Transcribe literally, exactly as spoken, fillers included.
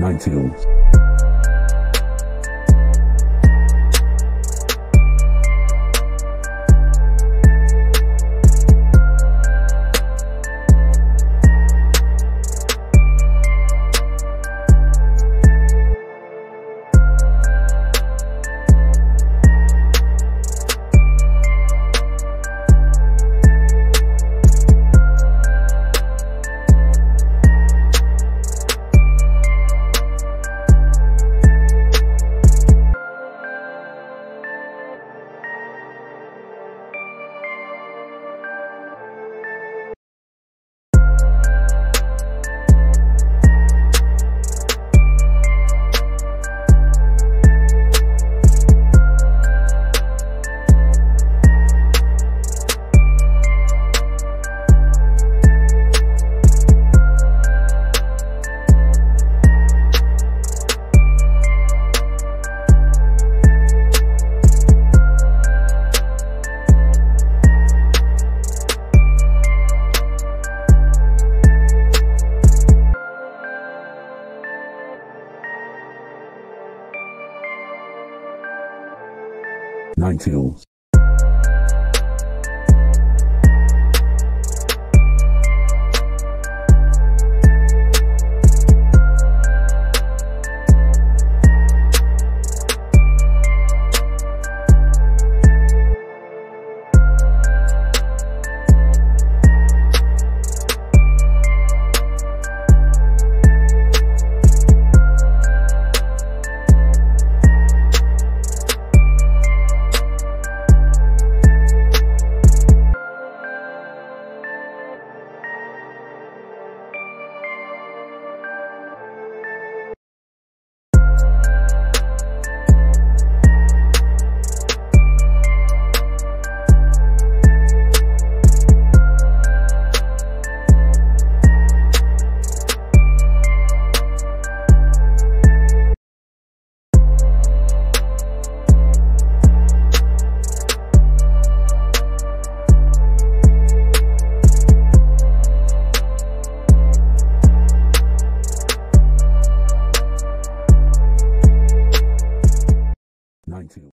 ninety ohms. ninety ohms.